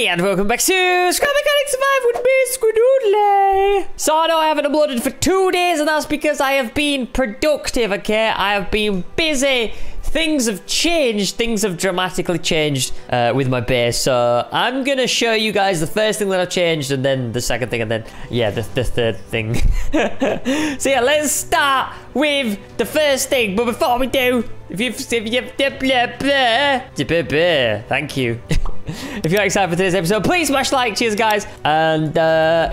Hey, and welcome back to Scrap Mechanic Survive with me, Squidoodley. So I know I haven't uploaded for 2 days, and that's because I have been productive, okay? I have been busy. Things have changed. Things have dramatically changed with my base. So I'm going to show you guys the first thing that I've changed, and then the second thing, and then, yeah, the third thing. So yeah, let's start with the first thing. But before we do, thank you. If you're excited for today's episode, please smash like. Cheers, guys. And,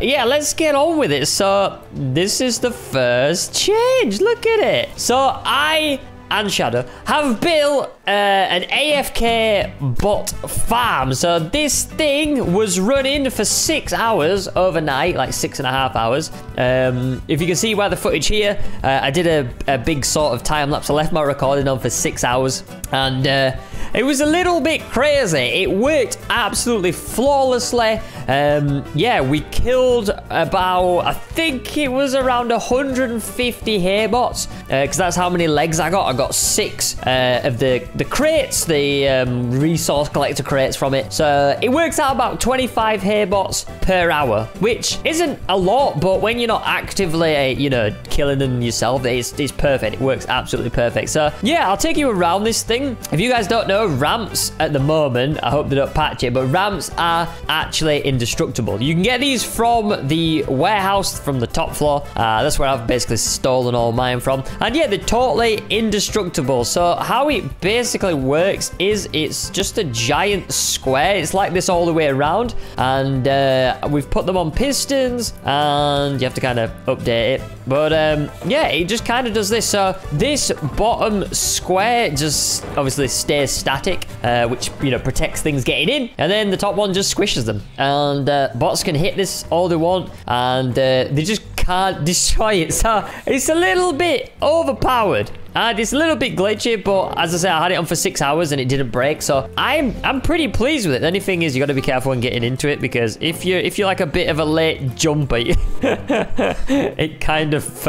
yeah, let's get on with it. So this is the first change. Look at it. So I and Shadow have built an AFK bot farm. So this thing was running for 6 hours overnight, like 6.5 hours. If you can see by the footage here, I did a big sort of time lapse. I left my recording on for 6 hours, and it was a little bit crazy. It worked absolutely flawlessly. Yeah, we killed about, I think it was around 150 haybots, because that's how many legs I got. I got 6 of the crates, the resource collector crates from it. So it works out about 25 haybots per hour, which isn't a lot, but when you're not actively, you know, killing them yourself, it's perfect. It works absolutely perfect. So yeah, I'll take you around this thing. If you guys don't know, ramps at the moment, I hope they don't patch it, but ramps are actually indestructible. You can get these from the warehouse, from the top floor. That's where I've basically stolen all mine from. And yeah, they're totally indestructible. So how it basically works is it's just a giant square. It's like this all the way around, and we've put them on pistons, and you have to kind of update it. But yeah, it just kind of does this. So this bottom square just obviously stays static, which, you know, protects things getting in, and then the top one just squishes them. And bots can hit this all they want, and they just can't destroy it. So it's a little bit overpowered. It's a little bit glitchy, but as I say, I had it on for 6 hours and it didn't break, so I'm pretty pleased with it. The only thing is, you got to be careful when getting into it, because if you're like a bit of a late jumper, it kind of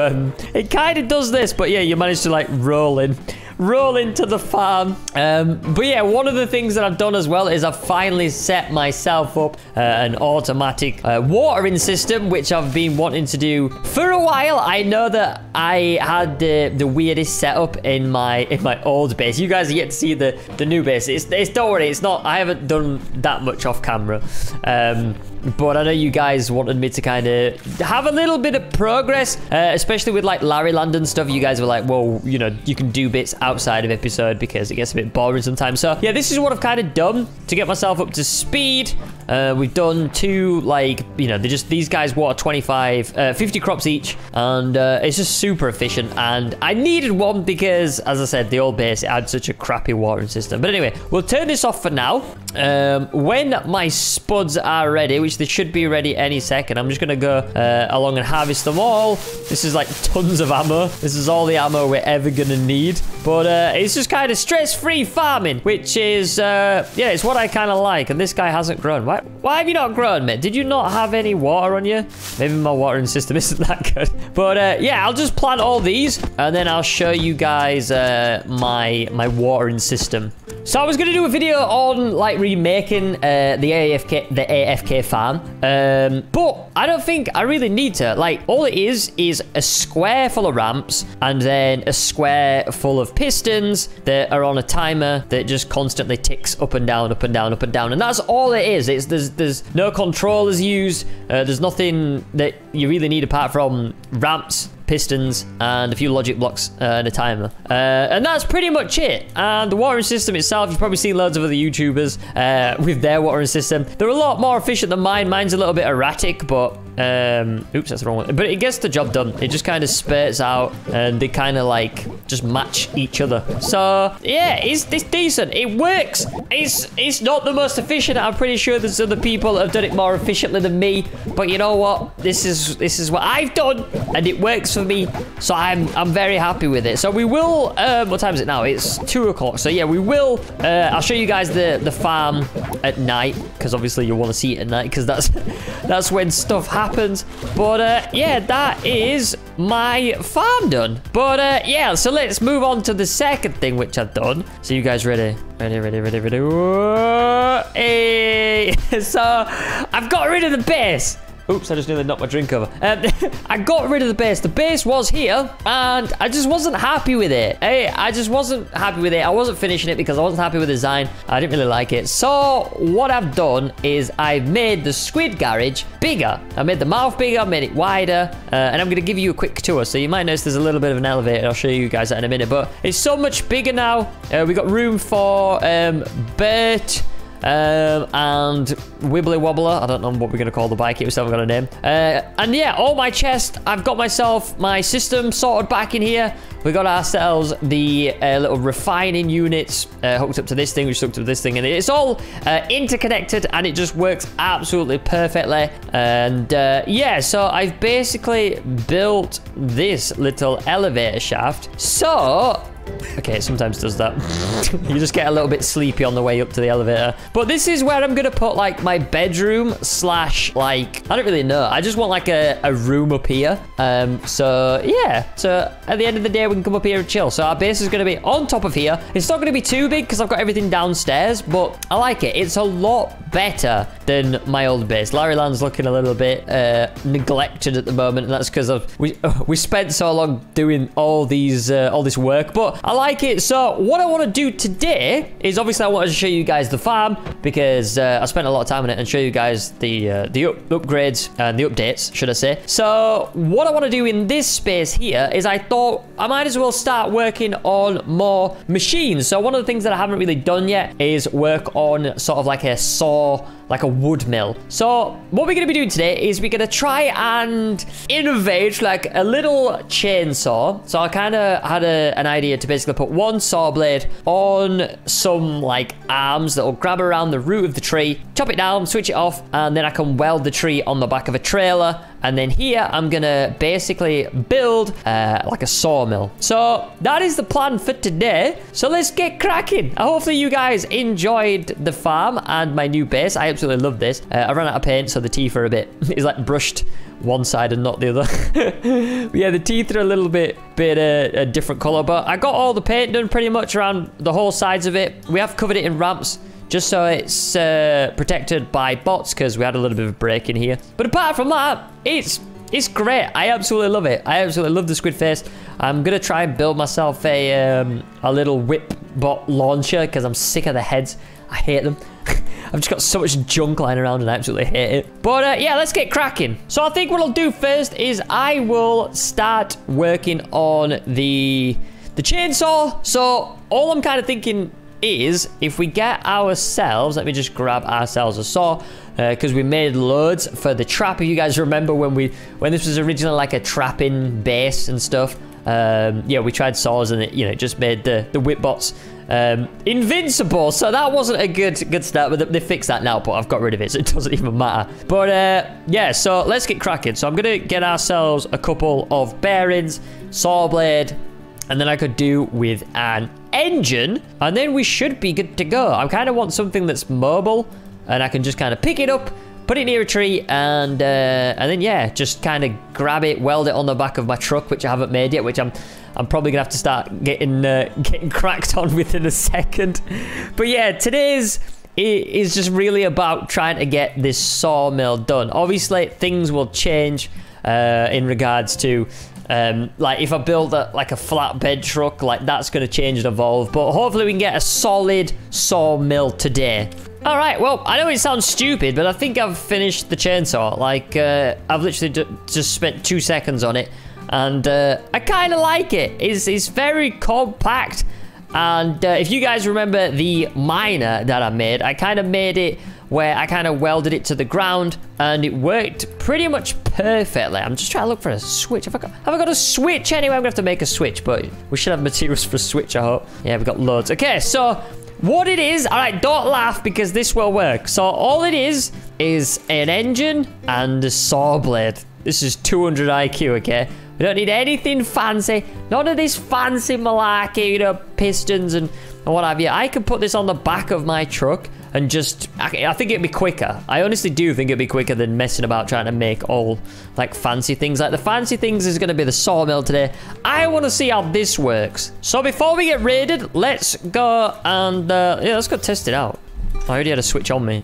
does this. But yeah, you manage to like roll into the farm. But yeah, one of the things that I've done as well is I've finally set myself up an automatic watering system, which I've been wanting to do for a while. I know that I had the weirdest setup in my old base. You guys are yet to see the new base. It's don't worry, it's not, I haven't done that much off camera. But I know you guys wanted me to kind of have a little bit of progress, especially with like Larry Landon stuff. You guys were like, well, you know, you can do bits outside of episode because it gets a bit boring sometimes. So yeah, this is what I've kind of done to get myself up to speed. We've done 2, like, you know, these guys water 50 crops each, and it's just super efficient. And I needed one because, as I said, the old base had such a crappy watering system. But anyway, we'll turn this off for now. When my spuds are ready, which they should be ready any second, I'm just gonna go along and harvest them all. This is like tons of ammo. This is all the ammo we're ever gonna need. But it's just kind of stress-free farming, which is, yeah, it's what I kind of like. And this guy hasn't grown. Why have you not grown, mate? Did you not have any water on you? Maybe my watering system isn't that good. But yeah, I'll just plant all these, and then I'll show you guys my watering system. So I was gonna do a video on like remaking the AFK farm, but I don't think I really need to. Like, all it is a square full of ramps, and then a square full of pistons that are on a timer that just constantly ticks up and down, up and down, up and down, and that's all it is. There's no controllers used. There's nothing that you really need apart from ramps, pistons, and a few logic blocks and a timer, and that's pretty much it. And the watering system itself, you've probably seen loads of other YouTubers with their watering system. They're a lot more efficient than mine. Mine's a little bit erratic, but oops, that's the wrong one. But it gets the job done. It just kind of spurts out, and they kind of like just match each other. So yeah, it's decent. It works. It's not the most efficient. I'm pretty sure there's other people that have done it more efficiently than me. But you know what? This is what I've done, and it works for me. So I'm very happy with it. So we will. What time is it now? It's 2 o'clock. So yeah, we will. I'll show you guys the farm at night, because obviously you want to see it at night, because that's when stuff happens. happens. But yeah, that is my farm done. But yeah, so let's move on to the second thing which I've done. So you guys ready? Ready. Whoa. Hey. So I've got rid of the base. Oops, I just nearly knocked my drink over. I got rid of the base. The base was here, and I just wasn't happy with it. I wasn't finishing it because I wasn't happy with the design. I didn't really like it. So what I've done is I've made the squid garage bigger. I made the mouth bigger, made it wider, and I'm going to give you a quick tour. So you might notice there's a little bit of an elevator. I'll show you guys that in a minute. But it's so much bigger now. We've got room for Bert... and Wibbly Wobbler. I don't know what we're going to call the bike. It was never got a name. And yeah, all my chest. I've got myself my system sorted back in here. We got ourselves the little refining units hooked up to this thing, which is hooked up to this thing. And it's all interconnected, and it just works absolutely perfectly. And yeah, so I've basically built this little elevator shaft. So... okay, it sometimes does that. You just get a little bit sleepy on the way up to the elevator. But this is where I'm going to put, like, my bedroom slash, like... I don't really know. I just want, like, a room up here. So, yeah. So, at the end of the day, we can come up here and chill. So, our base is going to be on top of here. It's not going to be too big because I've got everything downstairs. But I like it. It's a lot better than my old base. Larry Land's looking a little bit neglected at the moment. And that's because we spent so long doing all this work. But... I like it. So what I want to do today is obviously I wanted to show you guys the farm because I spent a lot of time on it and show you guys the upgrades and the updates, should I say. So what I want to do in this space here is I thought I might as well start working on more machines. So one of the things that I haven't really done yet is work on sort of like a saw, like a wood mill. So what we're going to be doing today is we're going to try and innovate like a little chainsaw. So I kind of had an idea to basically put one saw blade on some like arms that will grab around the root of the tree, chop it down, switch it off, and then I can weld the tree on the back of a trailer. And then here, I'm going to basically build like a sawmill. So that is the plan for today. So let's get cracking. Hopefully you guys enjoyed the farm and my new base. I absolutely love this. I ran out of paint, so the teeth are a bit... it's like brushed one side and not the other. But yeah, the teeth are a little bit a different color. But I got all the paint done pretty much around the whole sides of it. We have covered it in ramps. Just so it's protected by bots because we had a little bit of a break in here. But apart from that, it's great. I absolutely love it. I absolutely love the squid face. I'm going to try and build myself a little whip bot launcher because I'm sick of the heads. I hate them. I've just got so much junk lying around and I absolutely hate it. But yeah, let's get cracking. So I think what I'll do first is I will start working on the chainsaw. So all I'm kind of thinking... is if we get ourselves, let me just grab ourselves a saw because we made loads for the trap. If you guys remember when this was originally like a trapping base and stuff, yeah, we tried saws and it, you know, just made the whip bots invincible. So that wasn't a good start, but they fixed that now. But I've got rid of it, so it doesn't even matter. But yeah, so let's get cracking. So I'm gonna get ourselves a couple of bearings, saw blade, and then I could do with an engine, and then we should be good to go. I kind of want something that's mobile, and I can just kind of pick it up, put it near a tree, and then yeah, just kind of grab it, weld it on the back of my truck, which I haven't made yet, which I'm probably gonna have to start getting cracked on within a second. But yeah, it is just really about trying to get this sawmill done. Obviously, things will change in regards to. Like if I build like a flatbed truck, like that's going to change and evolve. But hopefully we can get a solid sawmill today. All right, well, I know it sounds stupid, but I think I've finished the chainsaw. Like I've literally just spent 2 seconds on it, and I kind of like it. It's very compact. And if you guys remember the miner that I made, I kind of made it where I kind of welded it to the ground, and it worked pretty much perfectly. I'm just trying to look for a switch. Have I got a switch? Anyway, I'm going to have to make a switch, but we should have materials for a switch, I hope. Yeah, we've got loads. Okay, so what it is... all right, don't laugh because this will work. So all it is an engine and a saw blade. This is 200 IQ, okay? We don't need anything fancy. None of this fancy malarkey, you know, pistons and what have you. I can put this on the back of my truck and just, I think it'd be quicker. I honestly do think it'd be quicker than messing about trying to make all, like, fancy things. Like, the fancy things is going to be the sawmill today. I want to see how this works. So before we get raided, let's go and, yeah, let's go test it out. I already had a switch on me.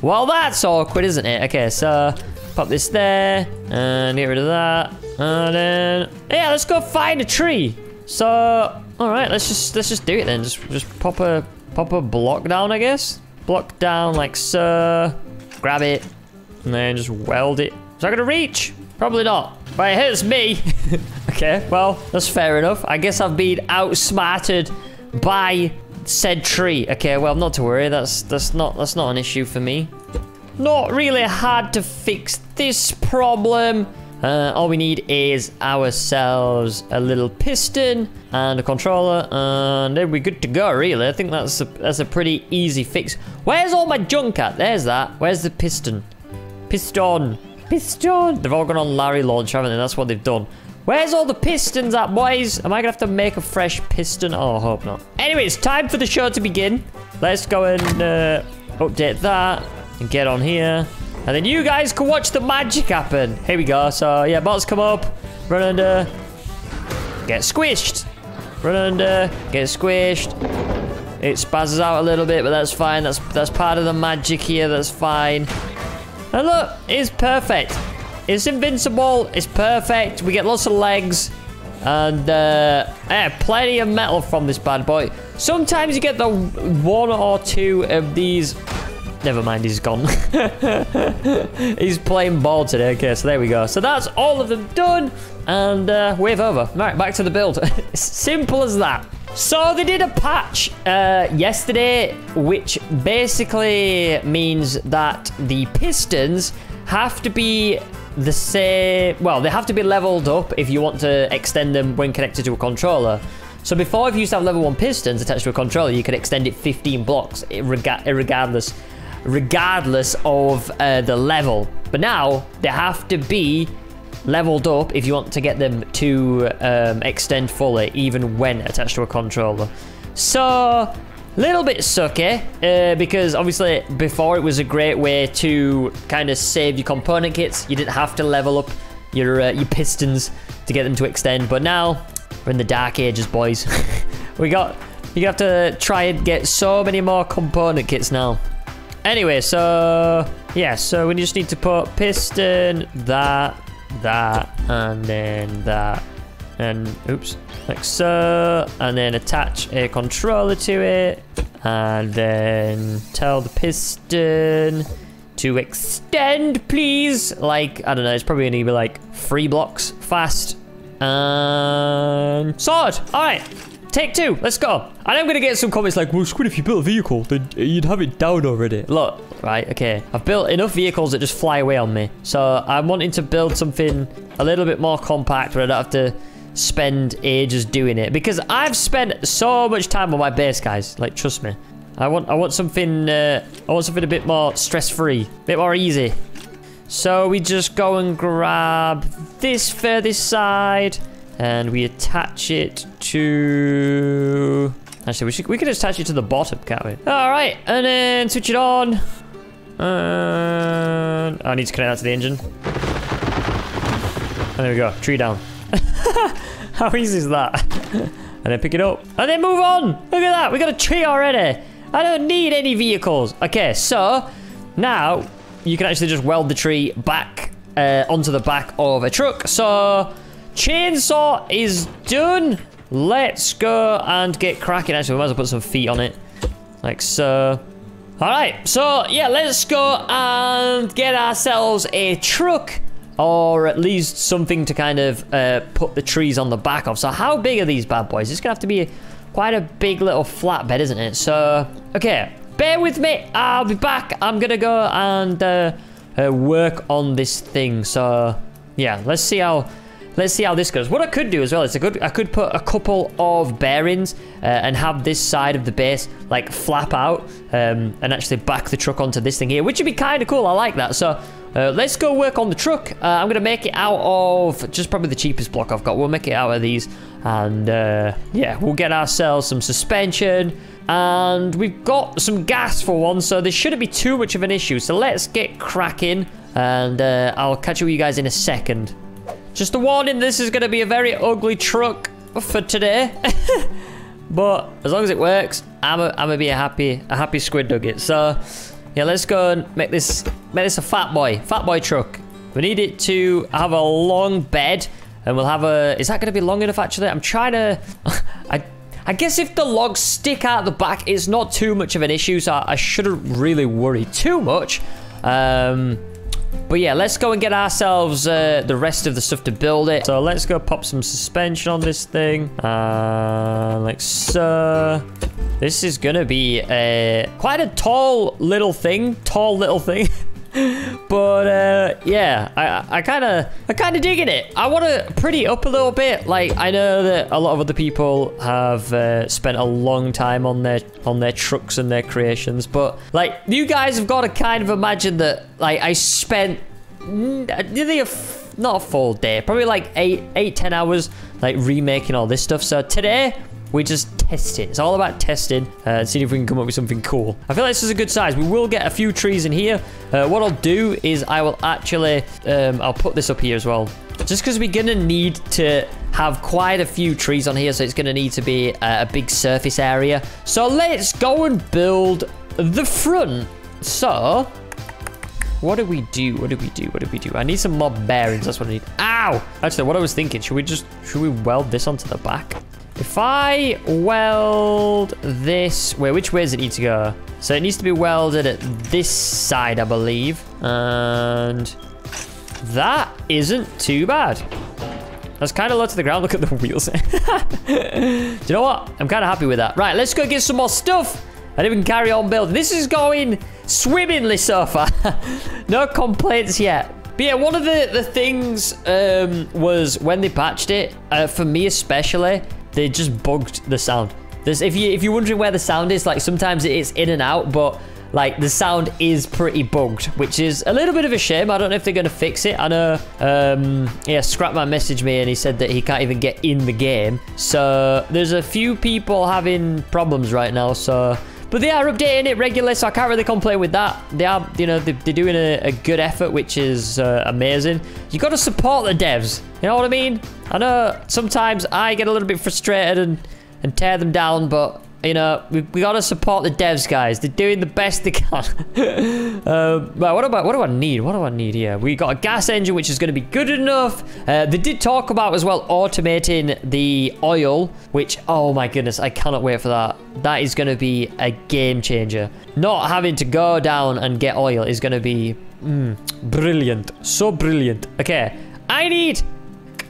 Well, that's awkward, isn't it? Okay, so pop this there, and get rid of that, and then, yeah, let's go find a tree. So, all right, let's just do it then. Just pop a block down, I guess. Block down like so. Grab it, and then just weld it. Is that gonna reach? Probably not. But it hits me. Okay, well, that's fair enough. I guess I've been outsmarted by said tree. Okay, well, not to worry. That's not an issue for me. Not really hard to fix this problem. All we need is ourselves a little piston and a controller, and then we're good to go, really. I think that's a pretty easy fix. Where's all my junk at? There's that. Where's the piston? Piston. They've all gone on Larry launch, haven't they? That's what they've done. Where's all the pistons at, boys? Am I gonna have to make a fresh piston? Oh, I hope not. Anyway, it's time for the show to begin. Let's go and update that and get on here. And then you guys can watch the magic happen. Here we go. So, yeah, bots come up. Run under. Get squished. Run under. Get squished. It spazzes out a little bit, but that's fine. That's part of the magic here. That's fine. And look, it's perfect. It's invincible. It's perfect. We get lots of legs. And, yeah, plenty of metal from this bad boy. Sometimes you get the one or two of these... Never mind, he's gone. He's playing ball today. Okay, so there we go. So that's all of them done. And wave over. All right, back to the build. Simple as that. So they did a patch yesterday, which basically means that the pistons have to be the same. Well, they have to be leveled up if you want to extend them when connected to a controller. So before, if you used to have level 1 pistons attached to a controller, you could extend it 15 blocks, regardless of the level. But now they have to be leveled up if you want to get them to extend fully, even when attached to a controller. So a little bit sucky, because obviously before it was a great way to kind of save your component kits. You didn't have to level up your pistons to get them to extend, but now we're in the dark ages, boys. You have to try and get so many more component kits now. Anyway, so yeah, so we just need to put piston, that, and then that, and oops, like so, and then attach a controller to it, and then tell the piston to extend, please. Like, I don't know, it's probably gonna be like 3 blocks fast. Sword. All right. Take 2. Let's go. And I'm going to get some comments like, well, Squid, if you built a vehicle, then you'd have it down already. Look, right, okay. I've built enough vehicles that just fly away on me. So I'm wanting to build something a little bit more compact where I don't have to spend ages doing it. Because I've spent so much time on my base, guys. Like, trust me. I want something, a bit more stress-free. A bit more easy. So we just go and grab this furthest side, and we attach it to... Actually, we could attach it to the bottom, can't we? All right, and then switch it on. And I need to connect that to the engine. And there we go, tree down. How easy is that? And then pick it up, and then move on. Look at that, we got a tree already. I don't need any vehicles. Okay, so now you can actually just weld the tree back onto the back of a truck. So chainsaw is done. Let's go and get cracking. Actually, we might as well put some feet on it, like so. All right, so yeah, let's go and get ourselves a truck, or at least something to kind of put the trees on the back of. So how big are these bad boys? It's gonna have to be quite a big little flatbed, isn't it? So okay, bear with me, I'll be back. I'm gonna go and work on this thing. So yeah, let's see how this goes. What I could do as well is I could put a couple of bearings and have this side of the base like flap out and actually back the truck onto this thing here, which would be kind of cool. I like that. So let's go work on the truck. I'm gonna make it out of just probably the cheapest block I've got. We'll make it out of these, and yeah, we'll get ourselves some suspension. And we've got some gas for one, so this shouldn't be too much of an issue. So let's get cracking, and I'll catch up with you guys in a second. Just a warning, this is going to be a very ugly truck for today. But as long as it works, I'm going to be a happy squid nugget. So yeah, let's go and make this a fat boy truck. We need it to have a long bed, and we'll have a... Is that going to be long enough, actually? I'm trying to... I guess if the logs stick out the back, it's not too much of an issue, so I shouldn't really worry too much. But yeah, let's go and get ourselves the rest of the stuff to build it. So let's go pop some suspension on this thing. Like so. This is going to be quite a tall little thing. But yeah, I kind of digging it. I want to pretty up a little bit. Like, I know that a lot of other people have spent a long time on their trucks and their creations, but like, you guys have got to kind of imagine that, like, I spent nearly not a full day, probably like 8-10 hours, like remaking all this stuff. So today we just test it. It's all about testing and seeing if we can come up with something cool. I feel like this is a good size. We will get a few trees in here. What I'll do is I will actually... I'll put this up here as well. Just because we're going to need to have quite a few trees on here. So it's going to need to be a big surface area. So let's go and build the front. So... What do we do? I need some more bearings. That's what I need. Ow! Actually, what I was thinking. Should we weld this onto the back? If I weld this... Wait, which way does it need to go? So it needs to be welded at this side, I believe. And that isn't too bad. That's kind of low to the ground. Look at the wheels. Do you know what? I'm kind of happy with that. Right, let's go get some more stuff. And even carry on building. This is going swimmingly so far. No complaints yet. But yeah, one of the things was when they patched it, for me especially... They just bugged the sound. If you're wondering where the sound is, like, sometimes it's in and out, but like the sound is pretty bugged, which is a little bit of a shame. I don't know if they're going to fix it. I know, yeah, Scrapman messaged me and he said that he can't even get in the game. So there's a few people having problems right now, so... But they are updating it regularly, so I can't really complain with that. They are, you know, they're doing a good effort, which is amazing. You got to support the devs. You know what I mean? I know sometimes I get a little bit frustrated and tear them down, but, you know, we got to support the devs, guys. They're doing the best they can. Right, what do I need? What do I need here? We got a gas engine, which is going to be good enough. They did talk about, as well, automating the oil, which, oh my goodness, I cannot wait for that. That is going to be a game changer. Not having to go down and get oil is going to be brilliant. So brilliant. Okay, I need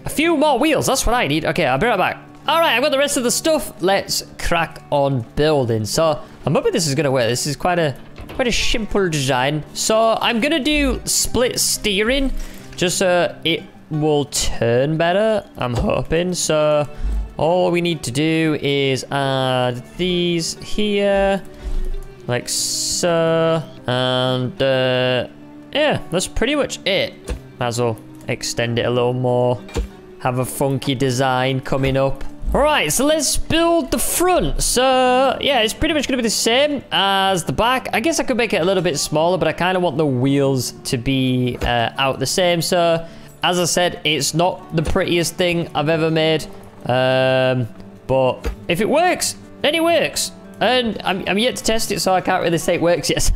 a few more wheels. That's what I need. Okay, I'll be right back. All right, I've got the rest of the stuff. Let's crack on building. So I'm hoping this is going to work. This is quite a simple design. So I'm going to do split steering just so it will turn better, I'm hoping. So all we need to do is add these here, like so. And yeah, that's pretty much it. Might as well extend it a little more. Have a funky design coming up. All right, so let's build the front. So yeah, it's pretty much going to be the same as the back. I guess I could make it a little bit smaller, but I kind of want the wheels to be out the same. So as I said, it's not the prettiest thing I've ever made. But if it works, then it works. And I'm yet to test it, so I can't really say it works yet.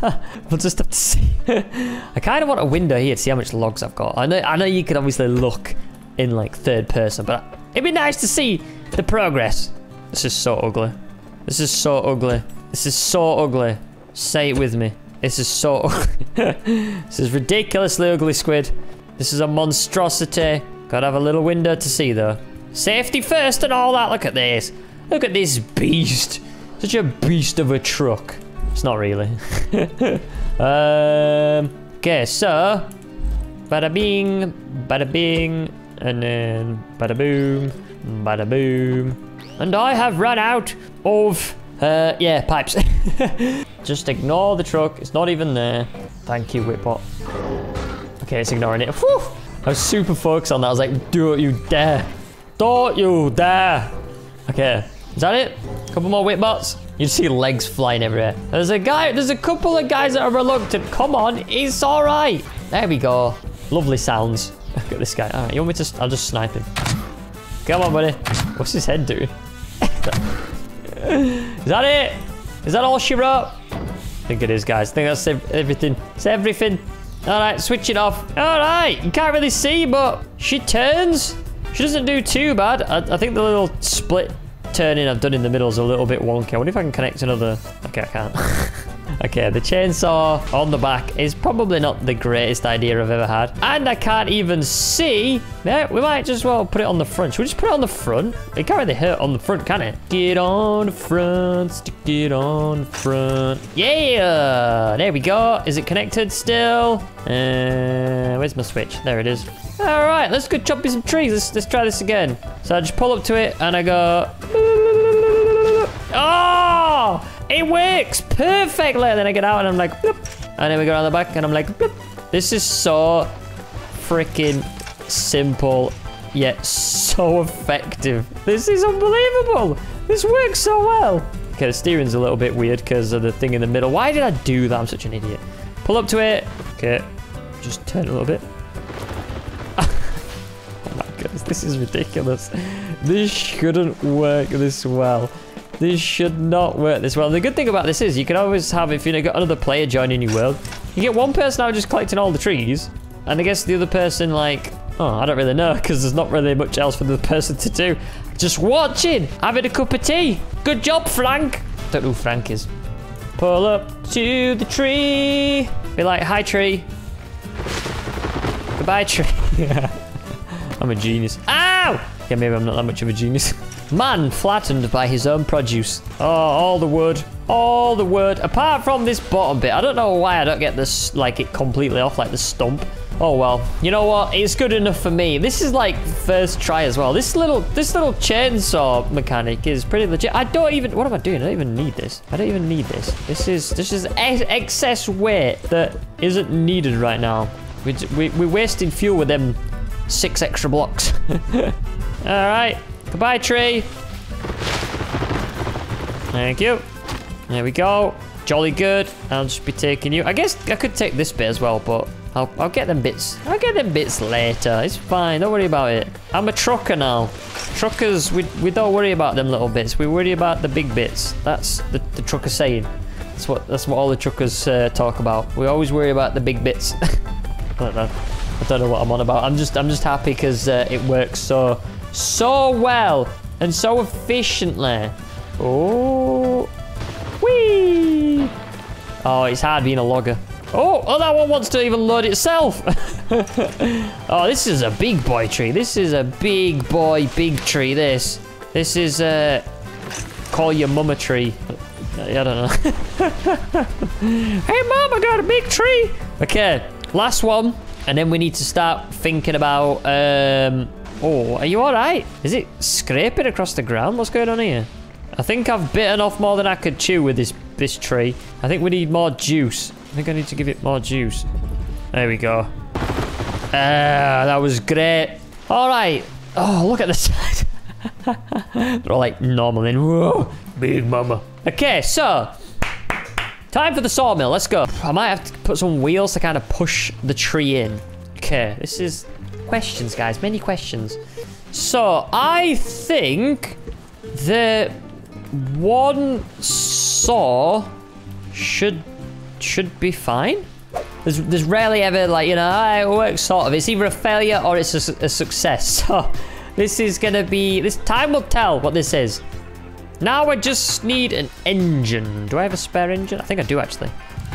We'll just have to see. I kind of want a window here to see how much logs I've got. I know you can obviously look in like third person, but it'd be nice to see the progress. This is so ugly. This is so ugly. This is so ugly. Say it with me. This is so ugly. This is ridiculously ugly, squid. This is a monstrosity. Gotta have a little window to see, though. Safety first and all that. Look at this. Look at this beast. Such a beast of a truck. It's not really. Okay, so bada bing, bada bing, and then bada boom, bada boom. And I have run out of yeah, pipes. Just ignore the truck. It's not even there. Thank you, Whitbot. Okay, it's ignoring it. Whew! I was super focused on that. I was like, don't you dare. Don't you dare. Okay, is that it? A couple more Whitbots. You see legs flying everywhere. There's a guy, there's a couple of guys that are reluctant. Come on, it's all right. There we go. Lovely sounds. Look at this guy. All right, you want me to, I'll just snipe him. Come on, buddy. What's his head doing? Is that it? Is that all she wrote? I think it is, guys. I think that's everything. It's everything. All right, switch it off. All right, you can't really see, but she turns. She doesn't do too bad. I think the little split turning I've done in the middle is a little bit wonky. I wonder if I can connect another... Okay, I can't. Okay, the chainsaw on the back is probably not the greatest idea I've ever had. And I can't even see. Yeah, we might just well put it on the front. Should we just put it on the front? It can't really hurt on the front, can it? Get on the front, stick it on the front. Yeah! There we go. Is it connected still? Where's my switch? There it is. All right, let's go chop me some trees. Let's try this again. So I just pull up to it and I go... Oh! It works perfectly. Then I get out and I'm like, bloop. And then we go around the back and I'm like, bloop. This is so freaking simple, yet so effective. This is unbelievable. This works so well. Okay, the steering's a little bit weird because of the thing in the middle. Why did I do that? I'm such an idiot. Pull up to it. Okay, just turn a little bit. Oh my goodness, this is ridiculous. This shouldn't work this well. This should not work this well. The good thing about this is you can always have, if you've got another player joining your world, you get one person out just collecting all the trees, and I guess the other person like, oh, I don't really know, because there's not really much else for the person to do. Just watching, having a cup of tea. Good job, Frank. Don't know who Frank is. Pull up to the tree. Be like, hi, tree. Goodbye, tree. I'm a genius. Ow! Yeah, maybe I'm not that much of a genius. Man flattened by his own produce. Oh, all the wood. All the wood. Apart from this bottom bit. I don't know why I don't get this, like, it completely off, like the stump. Oh, well. You know what? It's good enough for me. This is, like, first try as well. This little chainsaw mechanic is pretty legit. I don't even... What am I doing? I don't even need this. I don't even need this. This is excess weight that isn't needed right now. We're wasting fuel with them 6 extra blocks. All right. Goodbye, tree. Thank you. There we go. Jolly good. I'll just be taking you. I guess I could take this bit as well, but I'll get them bits. I'll get them bits later. It's fine. Don't worry about it. I'm a trucker now. Truckers, we don't worry about them little bits. We worry about the big bits. That's the trucker saying. That's what all the truckers talk about. We always worry about the big bits. I don't know what I'm on about. I'm just happy because it works so well and so efficiently. Oh, whee! Oh, it's hard being a logger. Oh, that one wants to even load itself. Oh, this is a big boy tree. This is a big boy, big tree. This is a call your mama tree. I don't know. Hey, mom, I got a big tree. Okay, last one, and then we need to start thinking about. Oh, are you all right? Is it scraping across the ground? What's going on here? I think I've bitten off more than I could chew with this tree. I think we need more juice. I think I need to give it more juice. There we go. That was great. All right. Oh, look at the side. They're all like normal and whoa, big mama. Okay, so time for the sawmill. Let's go. I might have to put some wheels to kind of push the tree in. Okay, this is... Questions, guys, many questions. So I think the one saw should be fine. There's rarely ever, like, you know, it works sort of. It's either a failure or it's a success. So this is gonna be, this time will tell what this is. Now I just need an engine. Do I have a spare engine? I think I do, actually.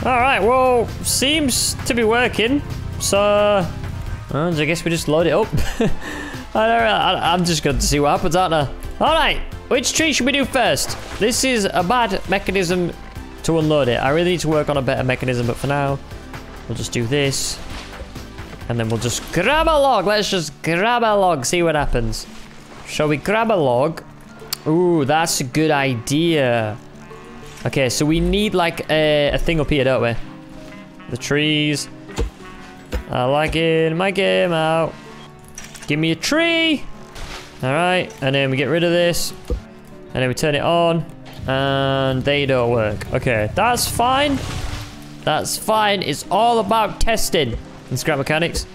All right, well, seems to be working. So I guess we just load it up. I'm just going to see what happens, aren't I? All right, which tree should we do first? This is a bad mechanism to unload it. I really need to work on a better mechanism, but for now, we'll just do this. And then we'll just grab a log. Let's just grab a log, see what happens. Shall we grab a log? Ooh, that's a good idea. Okay, so we need like a thing up here, don't we? The trees... I like it in my game out. Give me a tree. All right, and then we get rid of this. And then we turn it on. And they don't work. Okay, that's fine. That's fine. It's all about testing and scrap mechanics.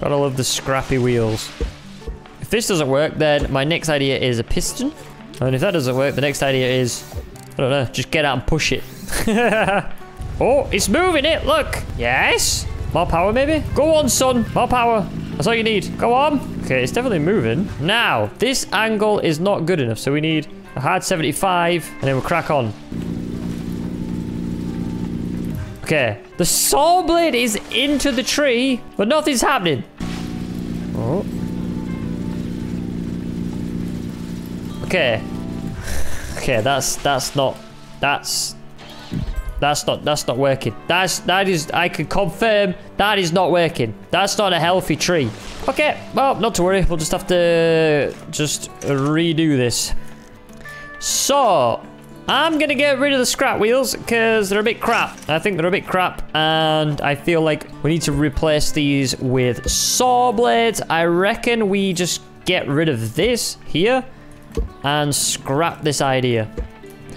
Gotta love the scrappy wheels. If this doesn't work, then my next idea is a piston. And if that doesn't work, the next idea is, I don't know, just get out and push it. Oh, it's moving it, look. Yes. More power, maybe? Go on, son. More power. That's all you need. Go on. Okay, it's definitely moving. Now, this angle is not good enough, so we need a hard 75, and then we'll crack on. Okay. The saw blade is into the tree, but nothing's happening. Oh. Okay. Okay, that's not working. That is, I can confirm that is not working. That's not a healthy tree. Okay, well, not to worry. We'll just have to just redo this. So, I'm gonna get rid of the scrap wheels because they're a bit crap. I think they're a bit crap, and I feel like we need to replace these with saw blades. I reckon we just get rid of this here and scrap this idea.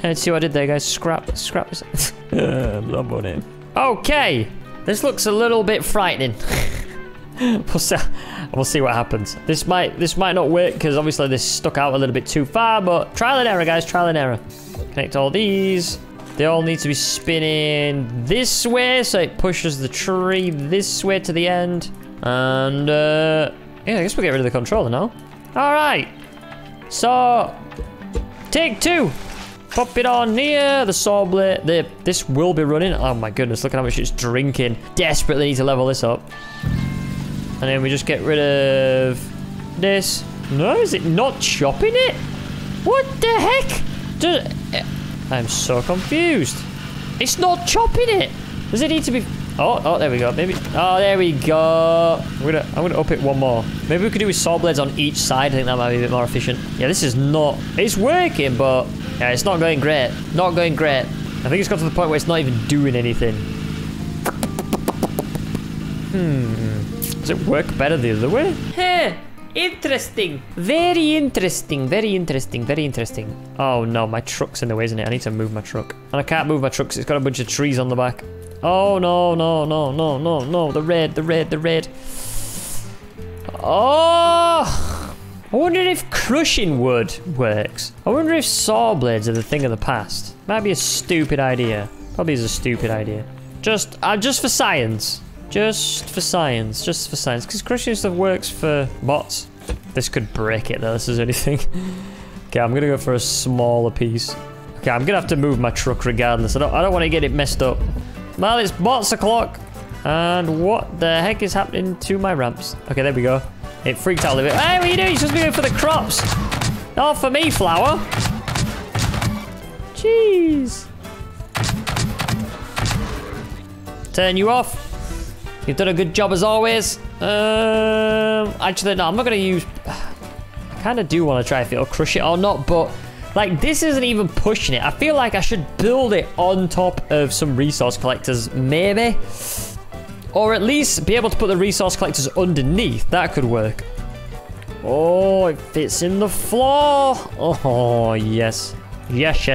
Let's see what I did there, guys. Scrap. Love on it. Okay. This looks a little bit frightening. We'll see what happens. This might not work because obviously this stuck out a little bit too far, but trial and error, guys. Trial and error. Connect all these. They all need to be spinning this way, so it pushes the tree this way to the end. And, yeah, I guess we'll get rid of the controller now. All right. So, take two. Pop it on here, the saw blade. This will be running. Oh my goodness, look at how much it's drinking. Desperately need to level this up. And then we just get rid of this. No, is it not chopping it? What the heck? I'm so confused. It's not chopping it. Does it need to be... Oh, there we go. Maybe. Oh, there we go. I'm gonna up it one more. Maybe we could do with saw blades on each side. I think that might be a bit more efficient. Yeah, this is not... It's working, but... Yeah, it's not going great. Not going great. I think it's got to the point where it's not even doing anything. Does it work better the other way? Huh. Interesting. Very interesting. Very interesting. Very interesting. Oh no, my truck's in the way, isn't it? I need to move my truck. And I can't move my truck because it's got a bunch of trees on the back. Oh no, no, no, no, no, no. The red. Oh! I wonder if crushing wood works. I wonder if saw blades are the thing of the past. Might be a stupid idea. Probably is a stupid idea. Just for science. Just for science. Because crushing stuff works for bots. This could break it though, this is anything. Okay, I'm gonna go for a smaller piece. Okay, I'm gonna have to move my truck regardless. I don't want to get it messed up. Well, it's bots o'clock. And what the heck is happening to my ramps? Okay, there we go. It freaked out a little bit. Hey, what are you doing? You're supposed to be going for the crops. Not for me, flower. Jeez. Turn you off. You've done a good job as always. Actually, no, I'm not going to use... I kind of do want to try if it'll crush it or not, but... Like, this isn't even pushing it. I feel like I should build it on top of some resource collectors, maybe. Or at least be able to put the resource collectors underneath. That could work. Oh, it fits in the floor. Oh, yes. Yes.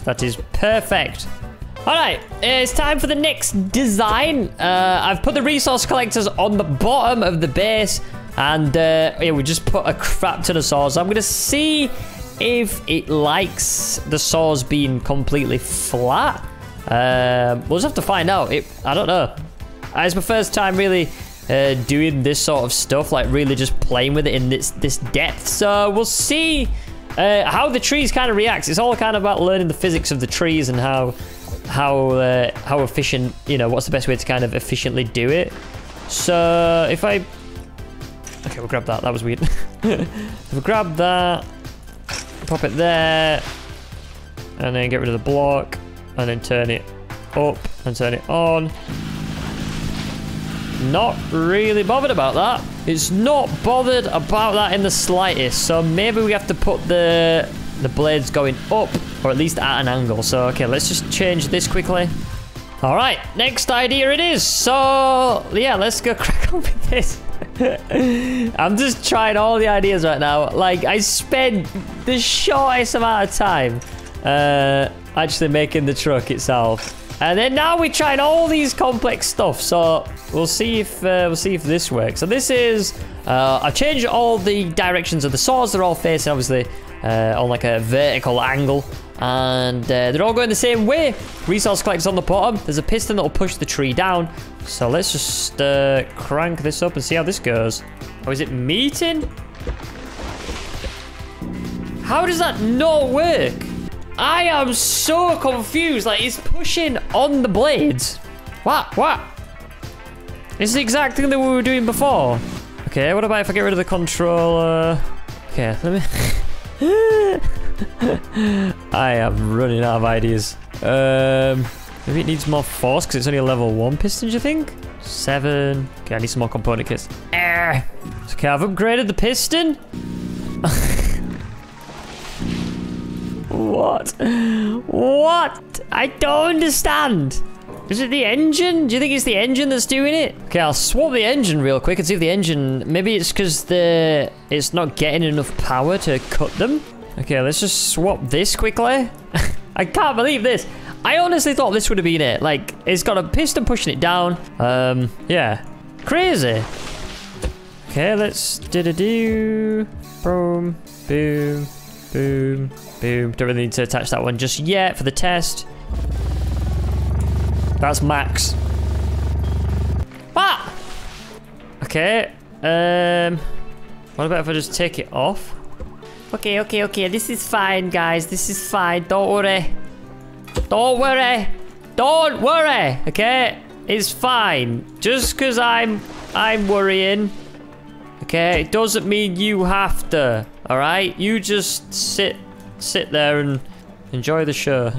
That is perfect. All right, it's time for the next design. I've put the resource collectors on the bottom of the base. And yeah, we just put a crap ton of saws. I'm going to see if it likes the saws being completely flat. We'll just have to find out. I don't know. It's my first time really doing this sort of stuff, like really just playing with it in this depth. So we'll see how the trees kind of reacts. It's all kind of about learning the physics of the trees and how efficient, you know, what's the best way to kind of efficiently do it. So if I... Okay, we'll grab that. That was weird. If we grab that, pop it there, and then get rid of the block. And then turn it up and turn it on. Not really bothered about that. It's not bothered about that in the slightest. So maybe we have to put the blades going up, or at least at an angle. So, okay, let's just change this quickly. All right, next idea it is. So, yeah, let's go crack on with this. I'm just trying all the ideas right now. Like, I spent the shortest amount of time actually making the truck itself. And then now we're trying all these complex stuff. So we'll see if this works. So this is... I've changed all the directions of the saws. They're all facing, obviously, on like a vertical angle. And they're all going the same way. Resource collector's on the bottom. There's a piston that'll push the tree down. So let's just crank this up and see how this goes. Oh, is it meeting? How does that not work? I am so confused. Like, it's pushing on the blades. What? What? It's the exact thing that we were doing before. Okay, what about if I get rid of the controller? Okay, let me... I am running out of ideas. Maybe it needs more force because it's only a level 1 piston, do you think? 7. Okay, I need some more component kits. Okay, I've upgraded the piston. What? What? I don't understand. Is it the engine? Do you think it's the engine that's doing it? Okay, I'll swap the engine real quick and see if the engine... Maybe it's because it's not getting enough power to cut them. Okay, let's just swap this quickly. I can't believe this. I honestly thought this would have been it. Like, it's got a piston pushing it down. Yeah. Crazy. Okay, let's do. Boom, boom, boom, boom. Don't really need to attach that one just yet for the test. That's max. Ah! Okay. What about if I just take it off? Okay, okay, okay. This is fine, guys. This is fine. Don't worry. Don't worry. Don't worry. Okay? It's fine. Just because I'm worrying. Okay? It doesn't mean you have to. Alright? You just sit there and enjoy the show.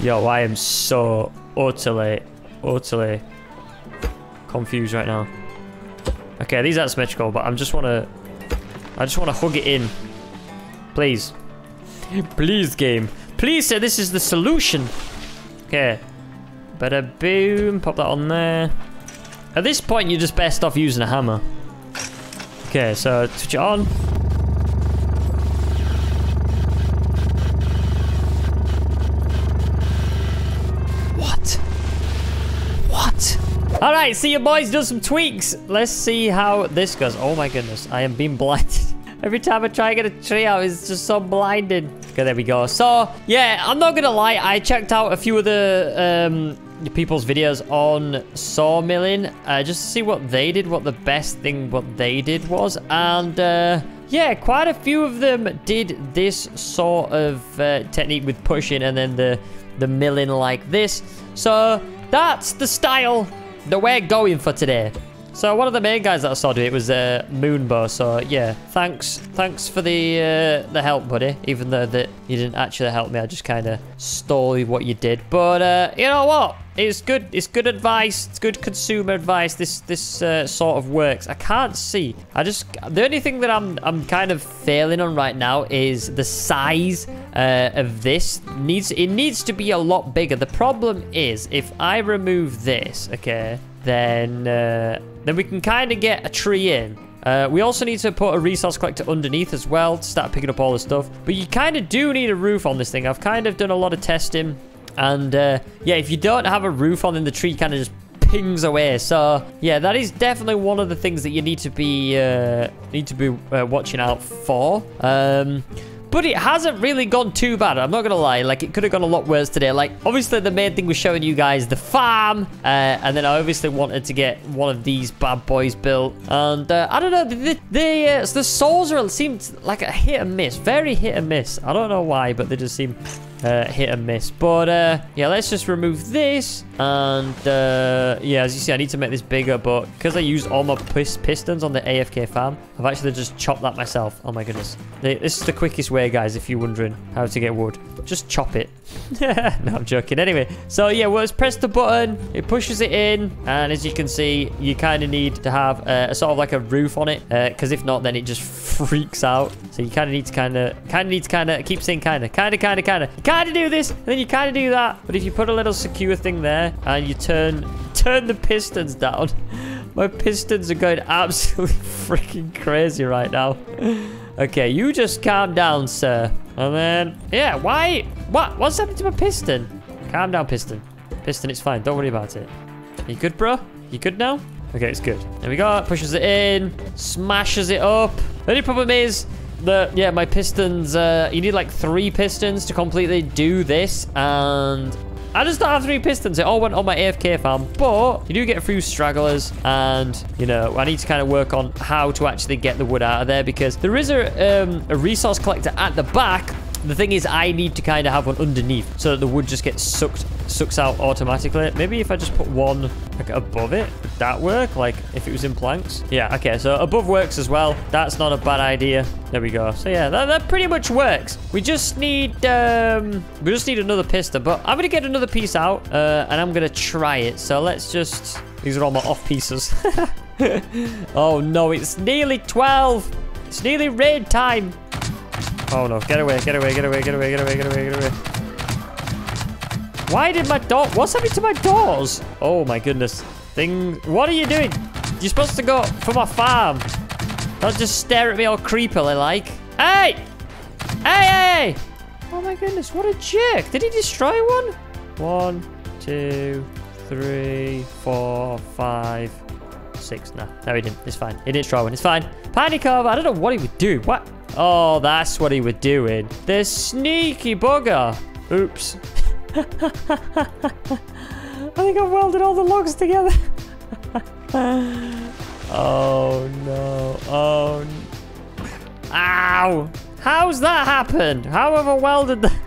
Yo, I am so utterly confused right now. Okay, these aren't symmetrical, but I just wanna hug it in. Please. Please, game. Please say this is the solution. Okay. Better boom, pop that on there. At this point you're just best off using a hammer. Okay, so switch it on. Alright, see you boys, done some tweaks. Let's see how this goes. Oh my goodness, I am being blinded. Every time I try to get a tree out, it's just so blinded. Okay, there we go. So, yeah, I'm not gonna lie. I checked out a few of the people's videos on sawmilling. Just to see what they did, what the best thing what they did was. And, yeah, quite a few of them did this sort of technique with pushing and then the milling like this. So, that's the style that we're going for today. So one of the main guys that I saw do it was Moonbow. So yeah, thanks for the help, buddy. Even though that you didn't actually help me, I just kind of stole what you did. But you know what? It's good. It's good advice. It's good consumer advice. This sort of works. I can't see. The only thing that I'm kind of failing on right now is the size of this. It needs to be a lot bigger. The problem is if I remove this, okay, then we can kind of get a tree in. We also need to put a resource collector underneath as well to start picking up all the stuff. But you kind of do need a roof on this thing. I've kind of done a lot of testing. And, yeah, if you don't have a roof on, then the tree kind of just pings away. So, yeah, that is definitely one of the things that you need to be watching out for. But it hasn't really gone too bad. I'm not going to lie. Like, it could have gone a lot worse today. Like, obviously, the main thing was showing you guys the farm. And then I obviously wanted to get one of these bad boys built. And, I don't know. The saws seemed like a hit and miss. Very hit and miss. I don't know why, but they just seem... hit and miss. But, yeah, let's just remove this. And, yeah, as you see, I need to make this bigger. But because I used all my pistons on the AFK farm, I've actually just chopped that myself. Oh, my goodness. This is the quickest way, guys, if you're wondering how to get wood. Just chop it. No, I'm joking. Anyway, so, yeah, well, let's press the button. It pushes it in. And as you can see, you kind of need to have a sort of like a roof on it. Because if not, then it just freaks out. So you kind of need to keep saying kind of do this, and then you kind of do that. But if you put a little secure thing there and you turn the pistons down, My pistons are going absolutely freaking crazy right now. Okay, you just calm down, sir. And then, yeah, why? What's happened to my piston? Calm down, piston. Piston, it's fine. Don't worry about it. You good, bro? You good now? Okay, it's good. There we go. Pushes it in. Smashes it up. The only problem is that, yeah, my pistons, you need like 3 pistons to completely do this. And I just don't have 3 pistons. It all went on my AFK farm. But you do get a few stragglers. And, you know, I need to kind of work on how to actually get the wood out of there. Because there is a resource collector at the back. The thing is, I need to kind of have one underneath so that the wood just gets sucks out automatically. Maybe if I just put one like above it, would that work? Like if it was in planks? Yeah, okay, so above works as well. That's not a bad idea. There we go. So yeah, that pretty much works. We just need another piston, but I'm gonna get another piece out and I'm gonna try it. So let's just, these are all my off pieces. Oh no, it's nearly 12. It's nearly raid time. Oh no, get away, get away, get away, get away, get away, get away, get away. Why did my door... What's happening to my doors? Oh my goodness. What are you doing? You're supposed to go for my farm. Don't just stare at me all creepily like. Hey! Hey, hey! Oh my goodness, what a jerk. Did he destroy one? 1, 2, 3, 4, 5, 6. Nah, no he didn't. It's fine. He didn't destroy one. It's fine. Panic over. I don't know what he would do. What? Oh, that's what he was doing. The sneaky bugger. Oops. I think I've welded all the logs together. Oh, no. Oh. Ow. How's that happened? How have I welded that?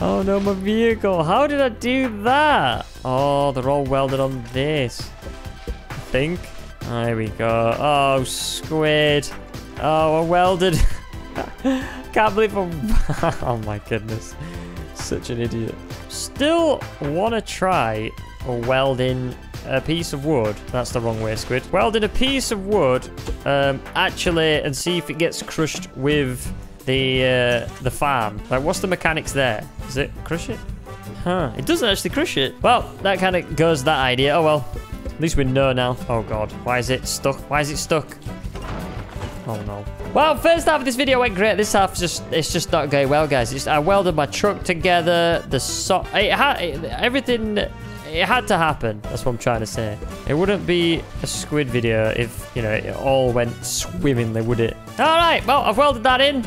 Oh, no, my vehicle. How did I do that? Oh, they're all welded on this. I think. There we go. Oh, squid. Oh, I welded. Can't believe I'm... Oh my goodness. Such an idiot. Still want to try welding a piece of wood. That's the wrong way, squid. Welding a piece of wood, actually, and see if it gets crushed with the farm. Like, what's the mechanics there? Does it crush it? Huh. It doesn't actually crush it. Well, that kind of goes that idea. Oh, well. At least we know now. Oh, God. Why is it stuck? Why is it stuck? Oh no. Well, first half of this video went great. This half it's just not going well, guys. I welded my truck together. Everything. It had to happen. That's what I'm trying to say. It wouldn't be a squid video if, you know, it all went swimmingly, would it? All right. Well, I've welded that in.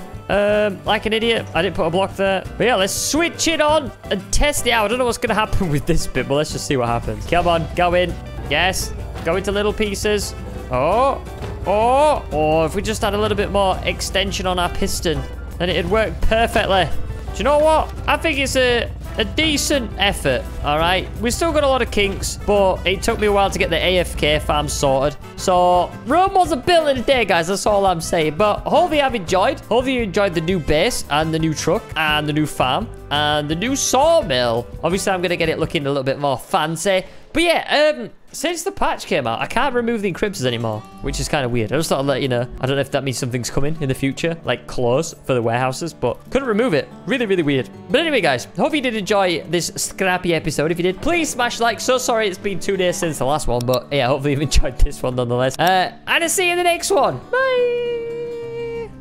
Like an idiot. I didn't put a block there. But yeah, let's switch it on and test it out. I don't know what's going to happen with this bit, but let's just see what happens. Come on. Go in. Yes. Go into little pieces. Oh. Oh, if we just had a little bit more extension on our piston, then it'd work perfectly. Do you know what? I think it's a decent effort, all right? We've still got a lot of kinks, but it took me a while to get the AFK farm sorted. So, Rome wasn't built in a day, guys. That's all I'm saying. But hopefully I've enjoyed. Hopefully you enjoyed the new base and the new truck and the new farm and the new sawmill. Obviously, I'm going to get it looking a little bit more fancy. But yeah, since the patch came out, I can't remove the encryptors anymore, which is kind of weird. I just thought I'd let you know. I don't know if that means something's coming in the future, like clothes for the warehouses, but couldn't remove it. Really, really weird. But anyway, guys, hope you did enjoy this scrappy episode. If you did, please smash like. So sorry it's been 2 days since the last one, but yeah, hopefully you've enjoyed this one nonetheless. And I'll see you in the next one. Bye!